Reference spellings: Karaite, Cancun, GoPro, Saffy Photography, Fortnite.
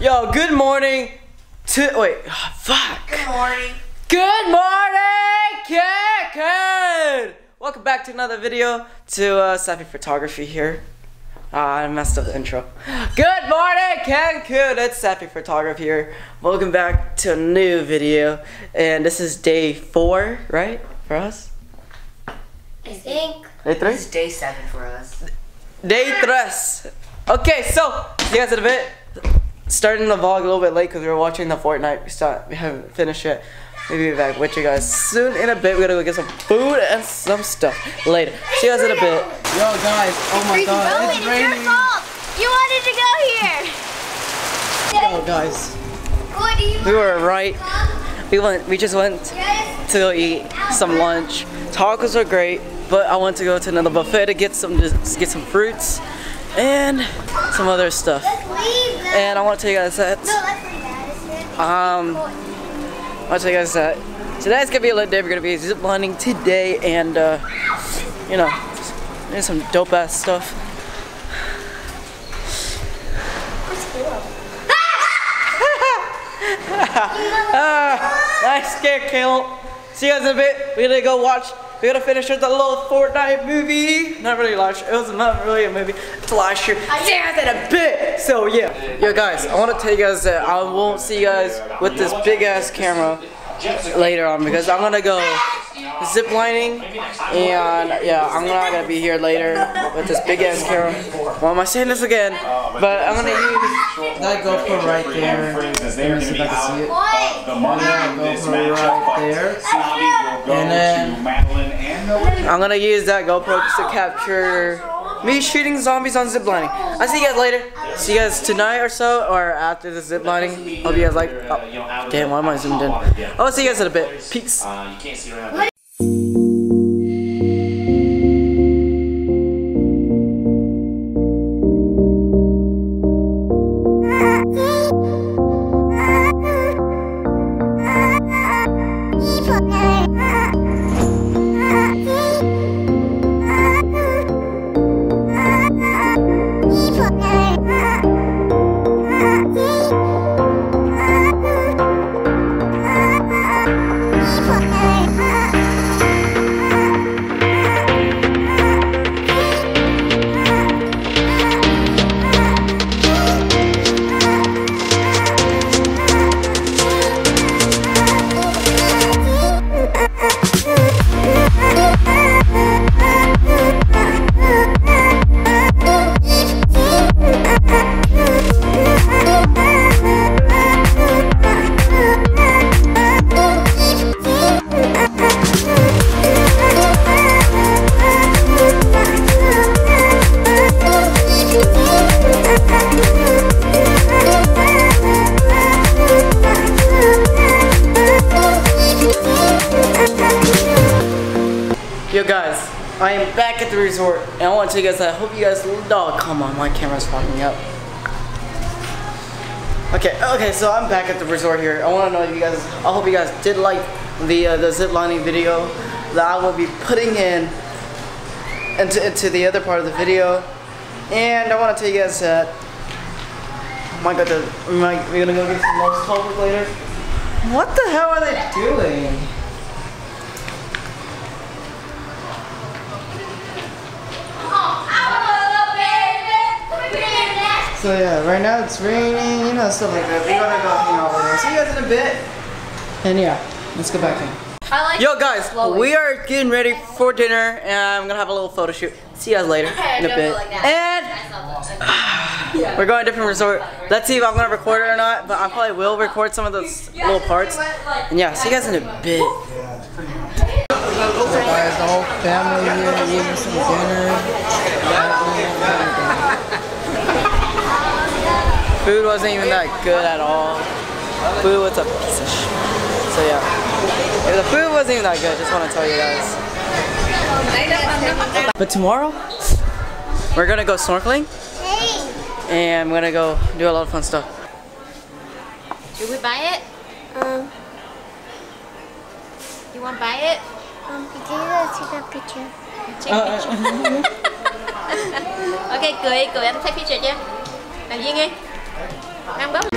Yo, good morning to, wait, oh, fuck. Good morning. Good morning, Cancun! Welcome back to another video to Saffy Photography here. I messed up the intro. Good morning, Cancun! It's Saffy Photography here. Welcome back to a new video. And this is day 4, right? For us? I think. Day 3? This is day 7 for us. Day 3. Okay, so, you guys in a bit. Starting the vlog a little bit late because we were watching the Fortnite. We haven't finished yet. We'll be back with you guys soon in a bit. We're gonna go get some food and some stuff later. See you guys in a bit. Yo guys, oh my god, it's raining. It's your fault. You wanted to go here. Yo guys, we were right. We just went to go eat some lunch. Tacos are great, but I want to go to another buffet to get some fruits and some other stuff. And I want to tell you guys that today's gonna be a lit day. We're gonna be zip lining today, and you know, there's some dope ass stuff. Nice scare, Caleb. See you guys in a bit. We're gonna go watch. We gotta finish with the little Fortnite movie. Not really last year. It was not really a movie. It's last year. Damn it, a bit. So yeah. Yo guys, I wanna tell you guys that I won't see you guys with this big ass camera later on because I'm gonna go zip lining, and yeah, I'm not gonna be here later with this big ass camera. Well, am I saying this again? But I'm gonna use that GoPro right there. Let me see if I can see it. GoPro right there, and then I'm gonna use that GoPro just to capture me shooting zombies on ziplining. I'll see you guys later. See you guys tonight or so, or after the ziplining. Hope you guys like. Oh, damn, why am I zoomed in? I'll see you guys in a bit. Peace. Yo guys, I am back at the resort, and I want to tell you guys that I hope you guys, oh come on, my camera's fucking me up. Okay, so I'm back at the resort here. I want to know if you guys, I hope you guys did like the zip lining video that I will be putting in into the other part of the video. And I want to tell you guys that, oh my god, we're gonna go get some lunch topic later. What the hell are they doing? So yeah, right now it's raining, you know, stuff like that. We gotta go hang out with her. See you guys in a bit. And yeah, let's go back in. Yo guys, we are getting ready for dinner, and I'm gonna have a little photo shoot. See you guys later in a bit. And we're going to a different resort. Let's see if I'm gonna record it or not, but I probably will record some of those little parts. And yeah, see you guys in a bit. So guys, the whole family here eating some dinner. Food wasn't even that good at all. Food was a piece of shit. So yeah, the food wasn't even that good. Just want to tell you guys. But tomorrow, we're gonna go snorkeling, and I'm gonna go do a lot of fun stuff. Should we buy it? You want to buy it? Could you take a picture? Okay, cười, cười anh take picture chứ. Làm gì nghe? Ăn bấm